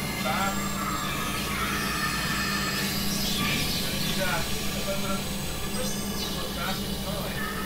That, but when I'm listening to a passing time,